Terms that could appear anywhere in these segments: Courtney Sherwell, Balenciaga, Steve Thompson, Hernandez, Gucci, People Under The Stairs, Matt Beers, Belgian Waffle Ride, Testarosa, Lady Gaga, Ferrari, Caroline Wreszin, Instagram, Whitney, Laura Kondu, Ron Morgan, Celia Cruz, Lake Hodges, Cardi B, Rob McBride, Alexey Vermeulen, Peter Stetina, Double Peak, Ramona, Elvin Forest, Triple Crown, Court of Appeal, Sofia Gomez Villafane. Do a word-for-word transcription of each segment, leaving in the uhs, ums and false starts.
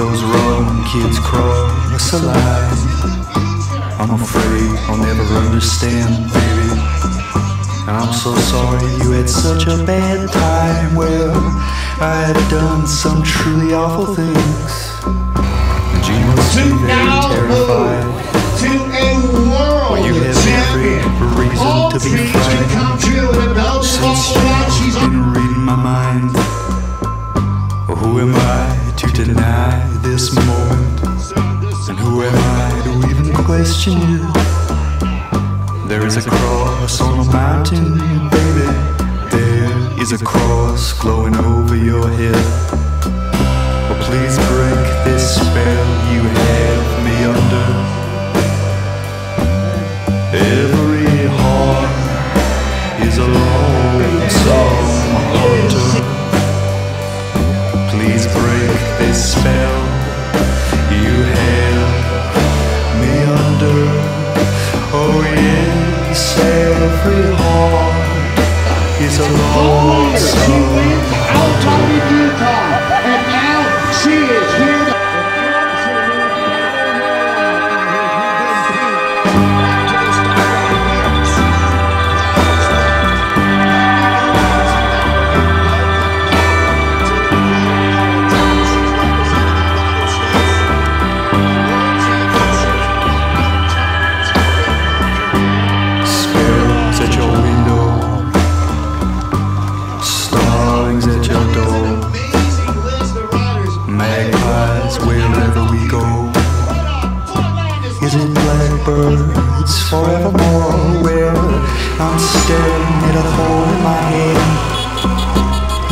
those rotten kids cross a line. I'm afraid I'll never understand, baby, and I'm so sorry you had such a bad time. Well, I had done some truly awful things, and you must be very terrified when you have every reason to be frightened. Since you've been reading my mind, who am I to deny this moment? And who am I to even question you? There is a cross on a mountain, baby. There is a cross glowing over your head. Oh, please break this spell you have me under. Every heart is a lonesome hunter. Please break this spell you held me under. Oh yes, every heart is a long song. Out of Utah, and now she is here. Birds forevermore. Well, I'm staring at a hole in my head,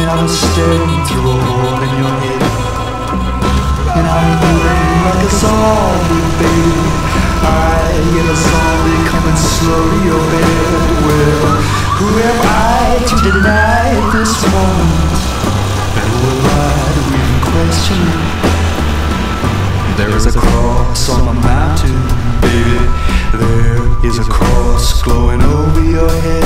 and I'm staring through a hole in your head, and I'm moving like a zombie, baby. I get a zombie coming slow to your bed. Well, who am I to deny this moment? And who am I to even question you? There is a cross on a mountain, baby. There is a cross glowing over your head.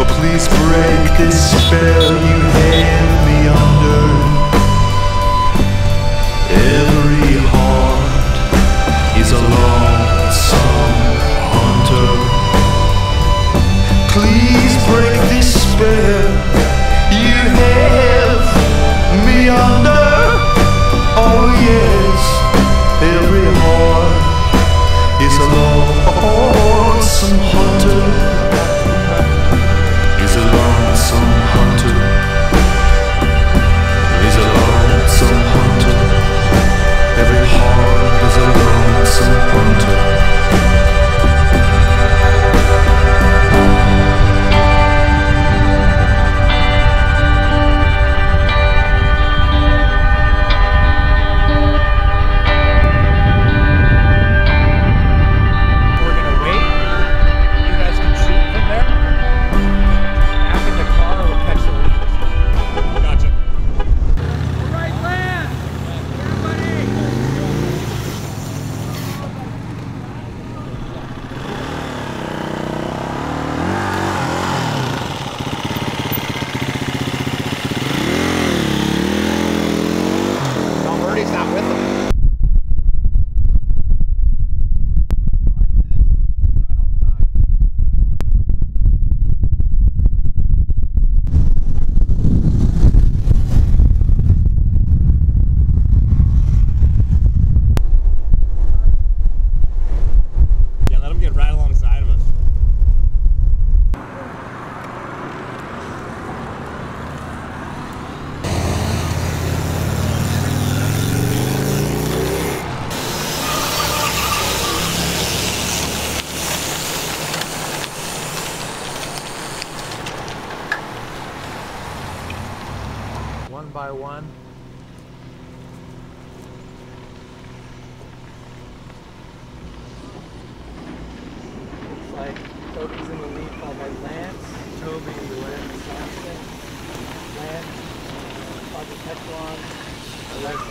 Oh, please break this spell you had me under. Every heart is a lonesome hunter. Please break this spell you have me under. Oh yes, every heart is a lonesome hunter. Is a lonesome hunter. Is a lonesome hunter. Every heart is a lonesome hunter.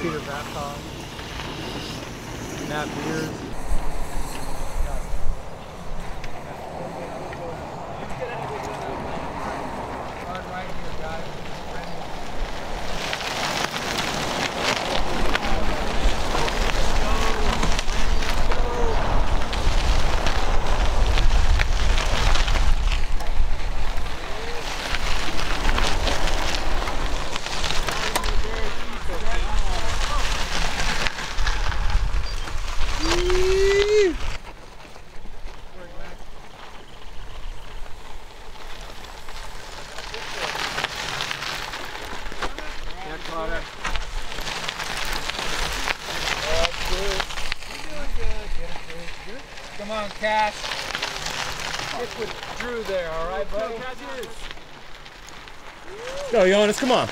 Peter Vakoc, Matt Beers. Hard right here, guys. on it. That's good. You're doing good. Good, good, good. Come on, Cass. Stick with Drew there, all right, buddy? Let's go, Jonas, come on.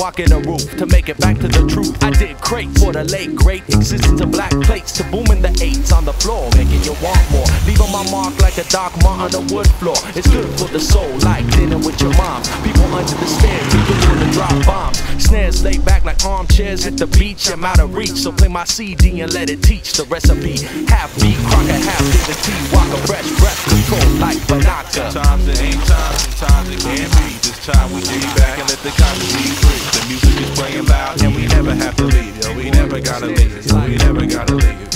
Walking the roof to make it back to the truth. I did crate for the late great existence of black plates to booming the eights on the floor, making you want more. Leaving my mark like a dark mark on the wood floor. It's good for the soul, like dinner with your mom. People under the stairs, people doing the drop bombs. Snares laid back like armchairs at the beach. I'm out of reach, so play my C D and let it teach the recipe. Half beat, crocker, half the tea, walk a fresh breath, cold like banaka. Sometimes it ain't time, sometimes it can't be. This time we dig back and let the conscience be free. The music is playing loud and we never have to leave. Yo, we never gotta leave. Yo, we never gotta leave.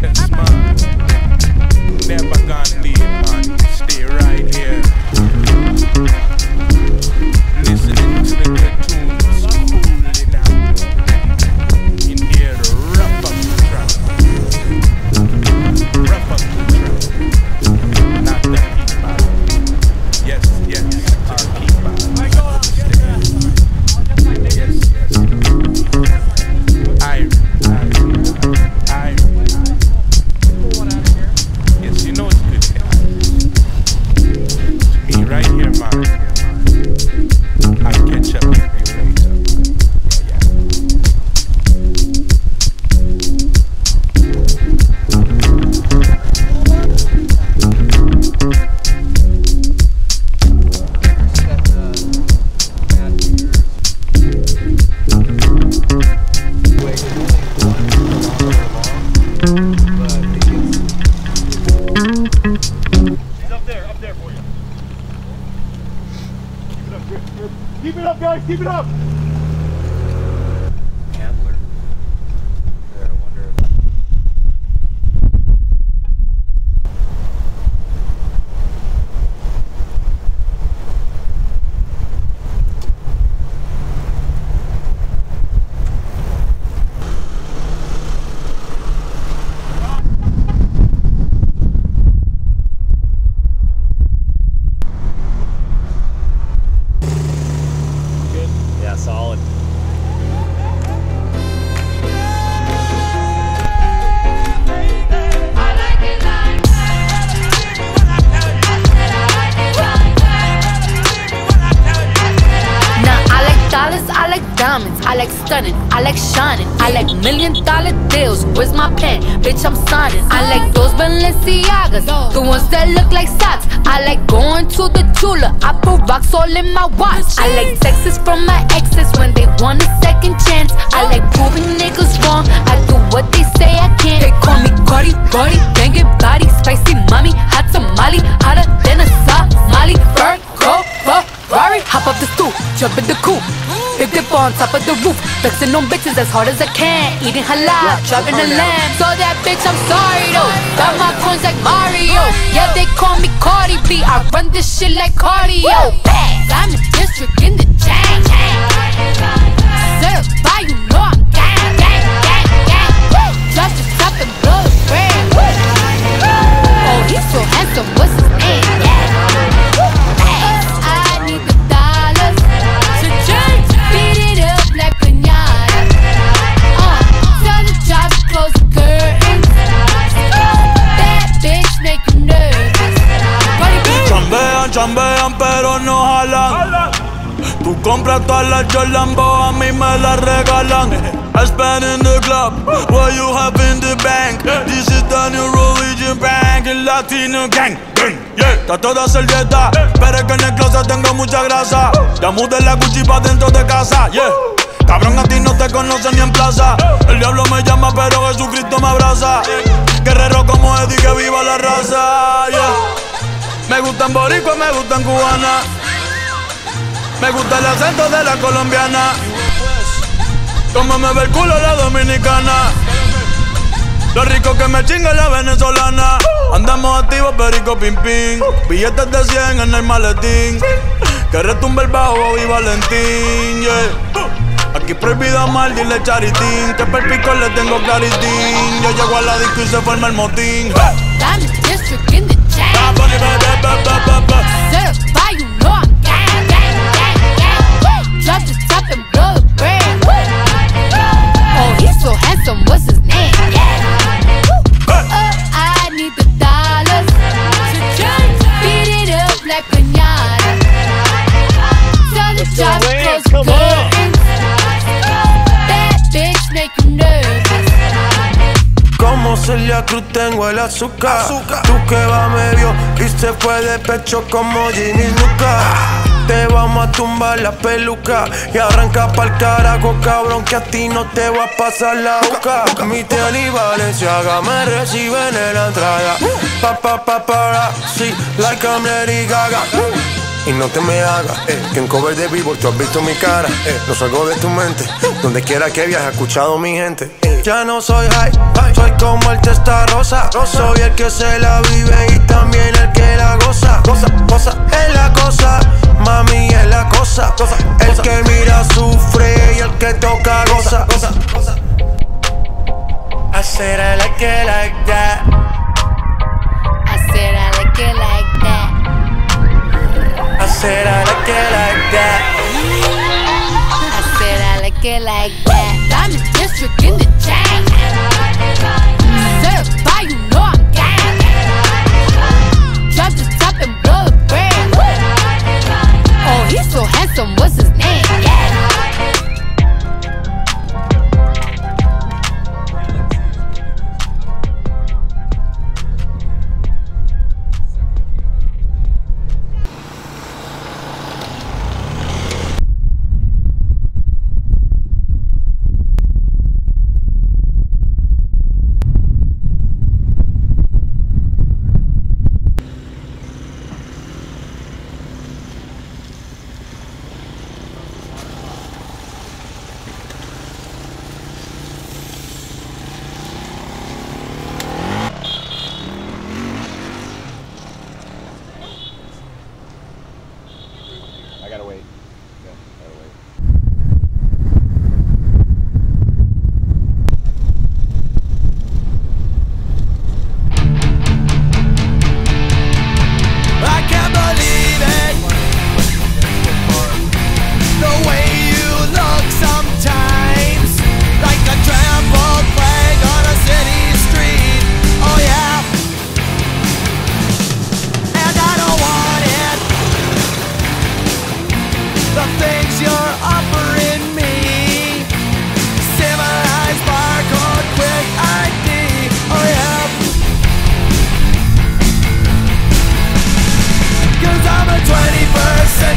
That's mine. Never gonna leave, man. Stay right here. Listening to the good tunes, cooling out. In here to rough up the track. Rough up the track. Not the peak bottom. Yes, yes, our peak bottom. Keep it up! I like stunning, I like shining, I like million dollar deals. Where's my pen? Bitch, I'm signing. I like those Balenciagas, the ones that look like socks. I like going to the Tula, I put rocks all in my watch. I like texts from my exes when they want a second chance. I like proving niggas wrong, I do what they say I can't. They call me Cardi, Cardi, bangin' body, spicy mommy, hot tamale, hotter than a Somali. Fur, go, Ferrari, hop up the stoop, jump in the coupe, big dip on top of the roof, flexing on bitches as hard as I can, eating halal, driving a lamb. So that bitch, I'm sorry though, got my coins like Mario. Yeah, they call me Cardi B, I run this shit like cardio. I'm a district in the chain, certified, you know I'm gang, gang, gang, gang. Drop the top and blow the brand. Oh, he's so handsome, what's his name? Chambean pero no jalan. Tú compras todas las Jolambo, a mí me las regalan. I spend in the club, what you have in the bank. This is the new religion bank, el latino gang. Yeah. Está toda servieta, pero es que en el closet tengo mucha grasa. Ya mudé la Gucci pa' dentro de casa, yeah. Cabrón, a ti no te conocen ni en plaza. El diablo me llama pero Jesucristo me abraza. Guerrero como Eddie, que viva la raza, yeah. Me gustan boricuas, me gustan cubanas. Me gusta el acento de la colombiana. Como me ve el culo la dominicana. Lo rico que me chinga la venezolana. Andamos activos, perico, pim, pim. Billetes de cien en el maletín. Que retumbe el bajo y Valentín, yeah. Aquí prohibido amar, dile charitín. Que perpico le tengo claritín. Yo llego a la disco y se forma el motín. Bunny, ba, ba, ba, ba, ba, ba. Certify, you know I'm gang, gang, gang, gang. Drop the top and blow the brand. Oh, he's so handsome, what's his name? Yeah. Oh, I need the dollars to just beat it up like piñata. Turn the drop close curtains. That bitch make you nervous. Como Celia Cruz tengo el azúcar, azúcar. Tú que va medio y se fue de pecho como Ginny Luca. Ah. Te vamos a tumbar la peluca y arranca pa'l carajo, cabrón, que a ti no te va a pasar la boca. Mi tele y Valenciaga me reciben en la entrada. Uh. Pa, pa, pa, para, sí, like I'm Lady Gaga. Uh. Y no te me hagas, eh, que en cover de vivo tú has visto mi cara, eh, no salgo de tu mente. Donde quiera que viajes, escuchado mi gente. eh. Ya no soy high, soy como el testarosa. Soy el que se la vive y también el que la goza. Cosa, cosa, es la cosa, mami, es la cosa. El que mira sufre y el que toca goza. I said I like it like that. I said I like it like that. I said I like it like that. I said I like it like that. I'm a district in the chain. Certified, you know I'm gang. Drop the top and blow the brand. Oh, he's so handsome, what's his name? Yeah.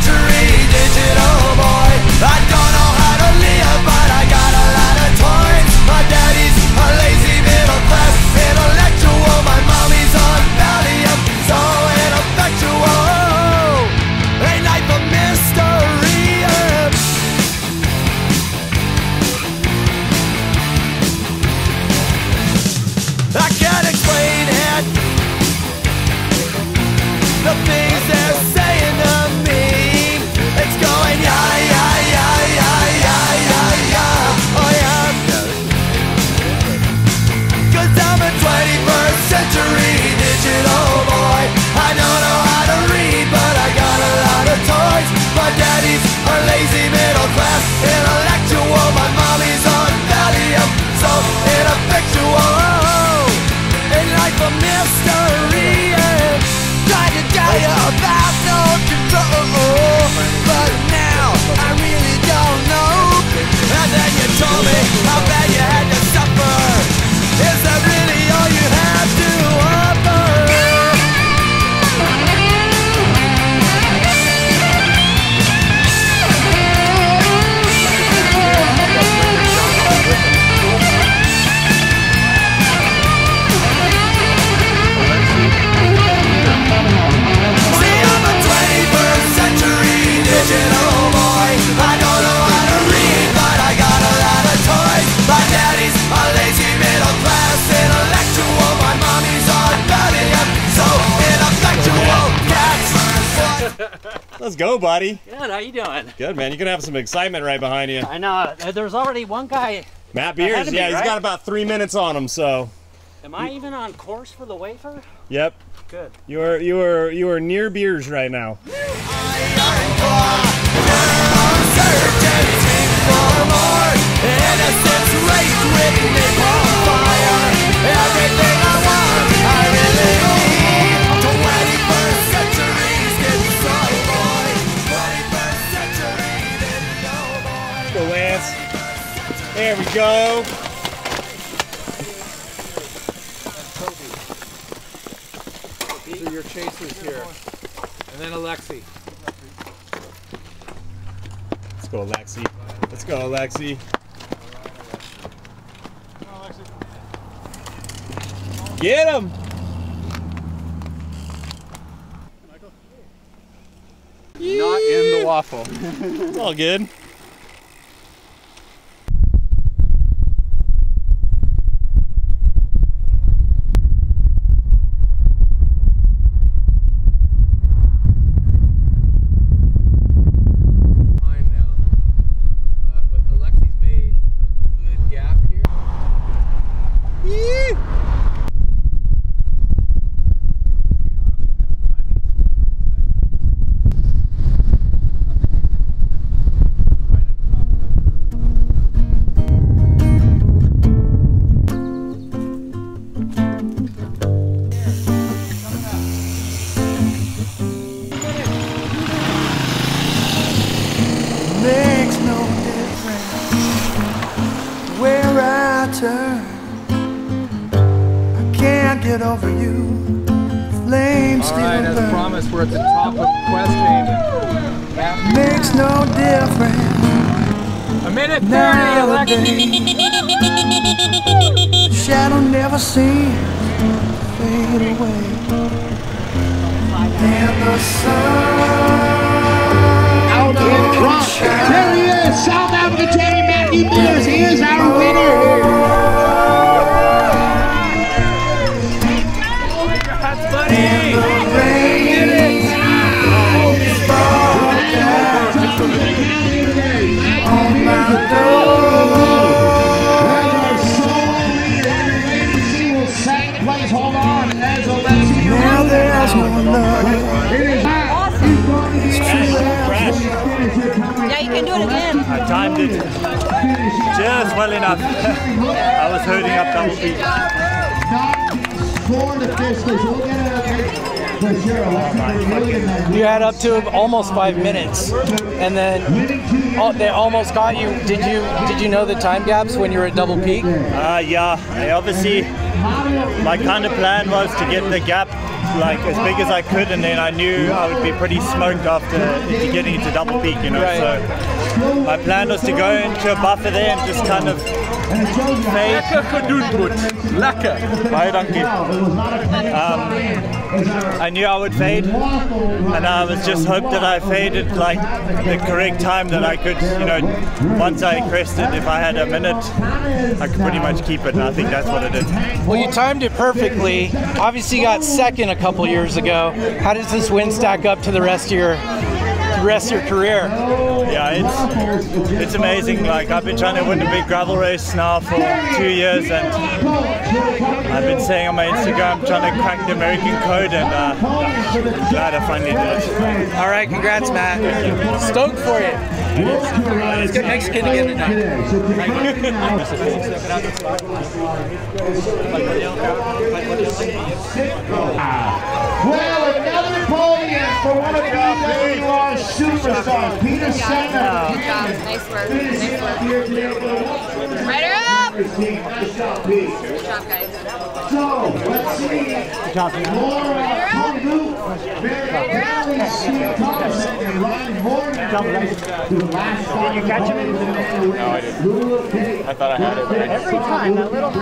factory digital boy. I don't know how to live, but I got a lot of toys. My daddy's a lazy middle class intellectual. My mommy's on Valium, so ineffectual. Ain't life a mystery? I can't explain it. The things they're saying to me, it's going yeah, yeah, yeah, yeah, yeah, yeah, yeah. Oh yeah. Cause I'm a twenty-first century digital boy. I don't know how to read, but I got a lot of toys. My daddy's a lazy middle class intellectual. My mommy's on Valium, so ineffectual. Life a mystery, and tried to tell you about no control, but now I really don't know. And then you told me how bad you had to suffer. Is that really all you have to offer? Digital boy, I don't know how to read, but I got a lot of toys. My daddy's a lazy middle class intellectual. My mommy's on Valium, so ineffectual. That's let's go, buddy. Good, how you doing? Good, man. You're gonna have some excitement right behind you. I know. There's already one guy. Matt Beers. Yeah, me, right? He's got about three minutes on him. So. Am I even on course for the wafer? Yep. Good. You are you are you are near Beers right now. Go, Lance. There we go. So your chasers here, and then Alexey. Let's go, Alexey. Let's go, Alexey. Get him! Not in the waffle. It's all good. Five minutes, and then oh, they almost got you. Did you did you know the time gaps when you were at Double Peak? Uh, yeah, I obviously my kind of plan was to get the gap like as big as I could, and then I knew I would be pretty smoked after getting into Double Peak, you know. Right. So my plan was to go into a buffer there and just kind of fade. Um, I knew I would fade, and I was just hoped that I faded like the correct time that I could, you know, once I crested, if I had a minute, I could pretty much keep it, and I think that's what I did. Well, you timed it perfectly. Obviously you got second a couple years ago. How does this win stack up to the rest of your the rest of your career? Yeah, it's it's amazing. Like, I've been trying to win a big gravel race now for two years, and I've been saying on my Instagram, trying to crack the American code, and uh, I'm glad I finally did it. All right, congrats, Matt. Stoked for you. It's good Mexican again tonight. Well, another podium for one of the B W R superstars, Peter Stetina. Nice work. Nice work. Good job, guys. So, let's see, Laura Kondu, Mary Alley, Steve Thompson, and Ron Morgan, the last time. You catch him? No, I didn't. I thought I had it. Every time, that little hat.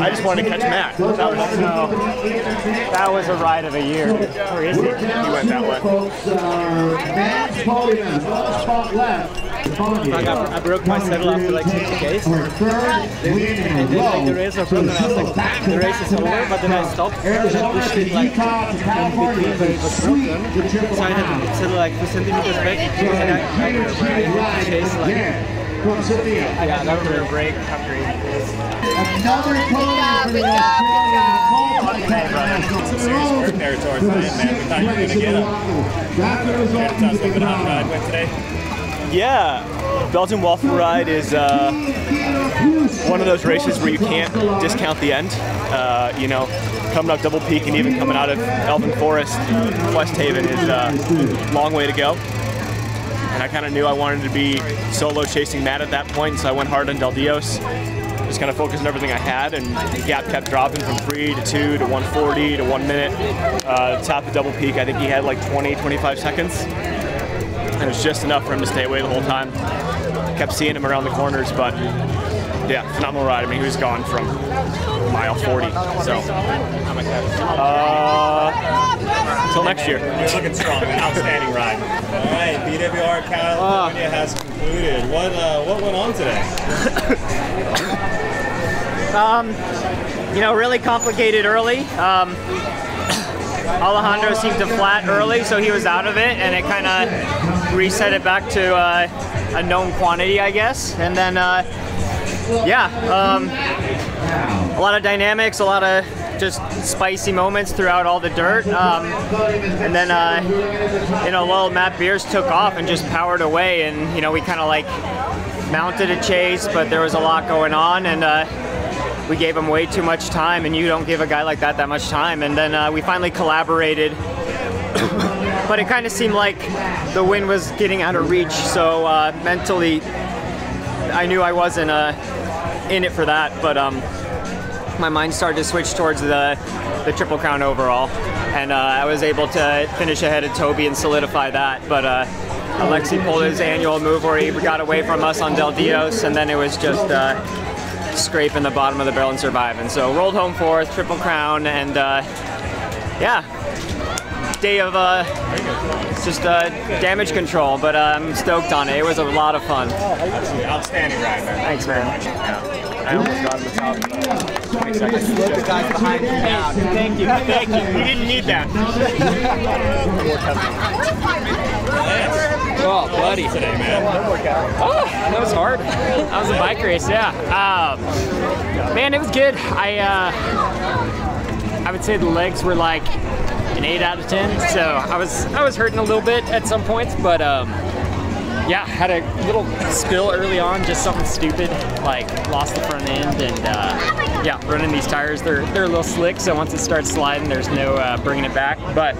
I just wanted to catch Matt. That was, no, that was a ride of a year. Where is he? He went that way. Matt's podium, spot left. I, got, I broke my saddle after like sixty days, and then like the race was broken, I was like, bam, the race is over, but then I stopped, and then pushed it like in between, but it was broken, so I had to saddle like two centimeters back, and I, I had to chase like... I got another break after another podium for the Australian. Territory man. We thought you were going to get up. Today. Yeah, Belgian Waffle Ride is uh, one of those races where you can't discount the end. Uh, you know, coming up Double Peak and even coming out of Elvin Forest, West Haven is a long way to go. And I kind of knew I wanted to be solo chasing Matt at that point, so I went hard on Del Dios. Just kind of focused on everything I had, and the gap kept dropping from three to two to one forty to one minute. Uh, top of Double Peak, I think he had like twenty, twenty-five seconds. And it was just enough for him to stay away the whole time. Kept seeing him around the corners, but yeah, phenomenal ride. I mean, he was gone from mile forty, so. Uh, until next year. You're looking strong, outstanding ride. All right, B W R California uh, has concluded. What, uh, what went on today? um, you know, really complicated early. Um, Alejandro seemed to flat early, so he was out of it, and it kind of reset it back to uh, a known quantity, I guess. And then, uh, yeah, um, a lot of dynamics, a lot of just spicy moments throughout all the dirt. Um, and then, uh, you know, well, Matt Beers took off and just powered away, and, you know, we kind of like mounted a chase, but there was a lot going on, and uh, we gave him way too much time, and you don't give a guy like that that much time. And then uh, we finally collaborated, but it kind of seemed like the wind was getting out of reach, so uh, mentally I knew I wasn't uh, in it for that, but um, my mind started to switch towards the, the Triple Crown overall, and uh, I was able to finish ahead of Toby and solidify that, but uh, Alexey pulled his annual move where he got away from us on Del Dios, and then it was just uh, scraping the bottom of the barrel and surviving. So rolled home fourth, Triple Crown, and uh, yeah, day of uh, just uh, damage control, but uh, I'm stoked on it. It was a lot of fun. Absolutely outstanding ride, man. Thanks, man. Yeah. I almost got him the top. Uh, twenty seconds. The guys behind you. Yeah, thank you, thank you. We didn't need that. Oh, bloody today, man. Oh, that was hard. That was a bike race, yeah. Um, man, it was good. I, uh, I would say the legs were like an eight out of ten, so I was I was hurting a little bit at some points, but um, yeah, had a little spill early on, just something stupid, like lost the front end, and uh, yeah, running these tires, they're they're a little slick, so once it starts sliding, there's no uh, bringing it back. But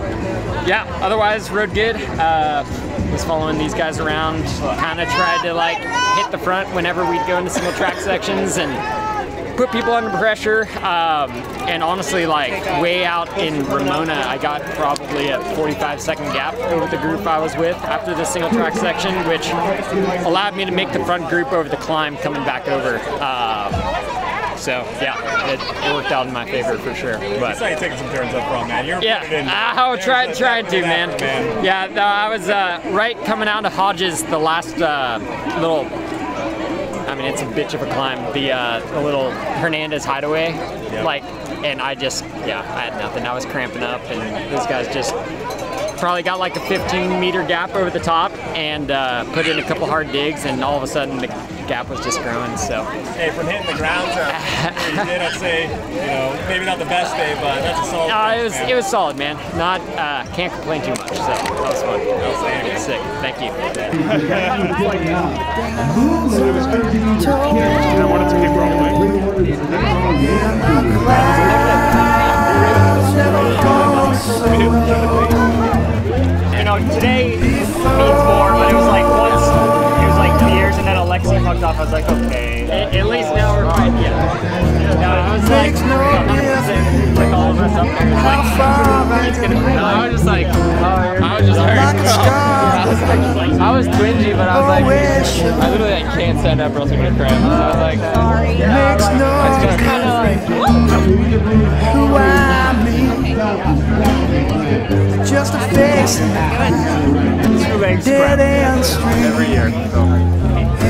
yeah, otherwise rode good. Uh, was following these guys around, kind of tried to like hit the front whenever we'd go into single track sections and put people under pressure. Um, And honestly, like way out in Ramona, I got probably a forty-five second gap over the group I was with after the single track section, which allowed me to make the front group over the climb coming back over. Um, So, yeah, it worked out in my favor for sure. But you taking some turns up wrong, man. You're yeah, in, I tried, tried to, man. man. Yeah, no, I was uh, right coming out of Hodges, the last uh, little, I mean, it's a bitch of a climb, the, uh, the little Hernandez hideaway. Yep. Like, and I just, yeah, I had nothing. I was cramping up, and these guys just probably got like a fifteen meter gap over the top and uh, put in a couple hard digs, and all of a sudden the gap was just growing. So hey, from hitting the ground to where you did, I'd say, you know, maybe not the best day, but that's a solid. Uh, it was man. it was solid, man. Not uh, can't complain too much. So that was fun. That was anyway. Sick. Thank you. I wanted to keep rolling. You know, today means more, but it was like once. Years, and then Alexey fucked off. I was like, okay. At, at least now we're fine. Yeah. No, it was like one hundred percent like all of us up there. Like, it's gonna. No, I was just like, I was just hurt. I was twingy, but I was like, I literally like, can't stand up, or else I'm gonna cramp. So I was like, sorry. Yeah, I was kind of like, what? Just a face. Two legs every year.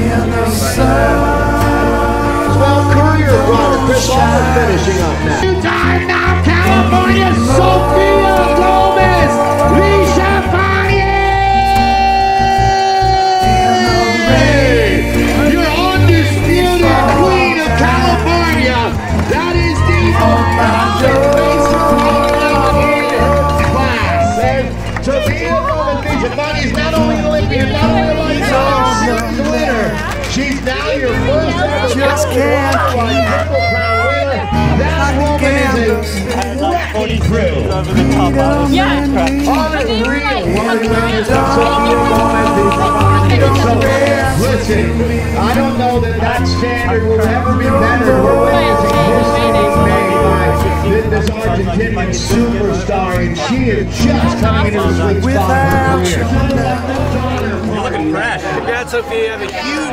So. Well, career runner Chris Oliver finishing up now. Two-time now California Sofia Gomez Villafane! Your undisputed queen of California. That is the one hundred class. And to be a woman Villafane is not only an Olympian, not only a Olympian winner. She's now your first ever just can't Triple Crown winner. That woman is a wrecking crew. Yeah. I mean, we're like, listen, I don't know that that standard will ever be better or less than this Argentinian superstar, and she is just coming into the sweet spot of her career. Crash. Congrats, Sophia. You have a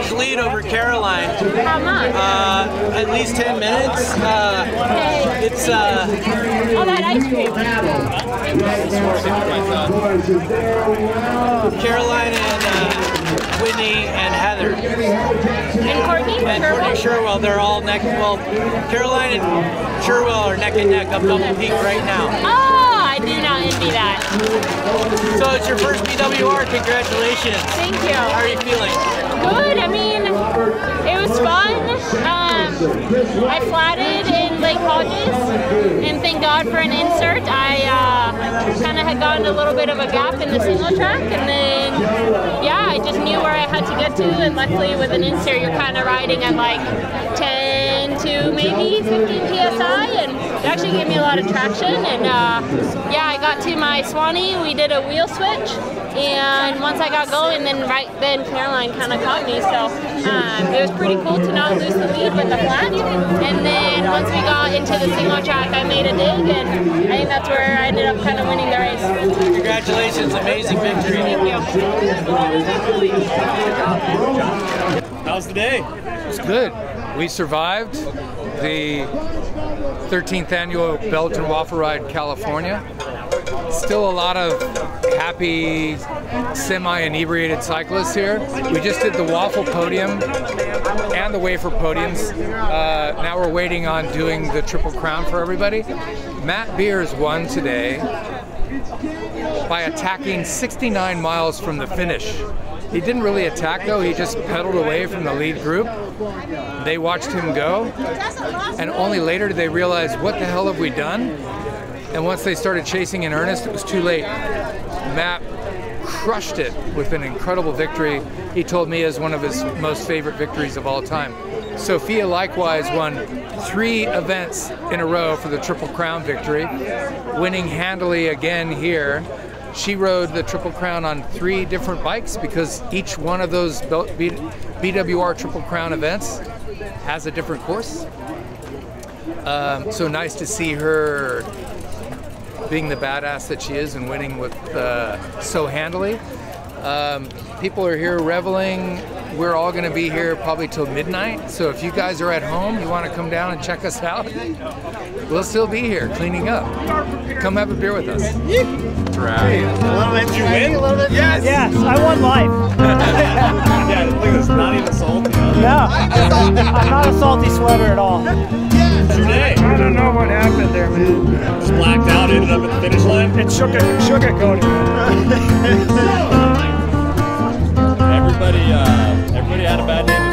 huge lead over Caroline. How much? Uh, at least ten minutes. Uh, hey. It's, uh... all that ice cream. Caroline and, uh, Whitney and Heather. And Courtney and Courtney Sherwell, they're all neck... Well, Caroline and Sherwell are neck and neck up Double Peak right now. Oh! I do not envy that. So it's your first B W R. Congratulations. Thank you. How are you feeling? Good. I mean, it was fun. Um, I flatted in Lake Hodges, and thank God for an insert. I uh, kind of had gotten a little bit of a gap in the single track, and then yeah, I just knew where I had to get to, and luckily with an insert, you're kind of riding at like ten to maybe fifteen P S I, and it actually gave me a lot of traction, and uh, yeah, I got to my Swanee, we did a wheel switch, and once I got going, then right then Caroline kind of caught me, so um, it was pretty cool to not lose the lead with the flat, and then once we got into the single track, I made a dig, and I think that's where I ended up kind of winning the race. Congratulations, amazing victory. Thank you. How's the day? It was good. We survived the thirteenth annual Belgian Waffle Ride, California. Still a lot of happy, semi-inebriated cyclists here. We just did the waffle podium and the wafer podiums. Uh, now we're waiting on doing the Triple Crown for everybody. Matt Beers won today by attacking sixty-nine miles from the finish. He didn't really attack though, he just pedaled away from the lead group. They watched him go, and only later did they realize, what the hell have we done? And once they started chasing in earnest, it was too late. Matt crushed it with an incredible victory. He told me as one of his most favorite victories of all time. Sophia likewise won three events in a row for the Triple Crown victory, winning handily again here. She rode the Triple Crown on three different bikes because each one of those B W R Triple Crown events has a different course. Um, so nice to see her being the badass that she is and winning with uh, so handily. Um, people are here reveling. We're all going to be here probably till midnight. So if you guys are at home, you want to come down and check us out, we'll still be here cleaning up. Come have a beer with us. Right. A little bit. Did you win? A little bit. Yes. Yes. I won life. Yeah. Look at this. Not even salty. No. I'm not a salty sweater at all. Today. I don't know what happened there, man. Just blacked out, ended up at the finish line. It shook it, shook it, Cody. Everybody, uh, everybody had a bad day.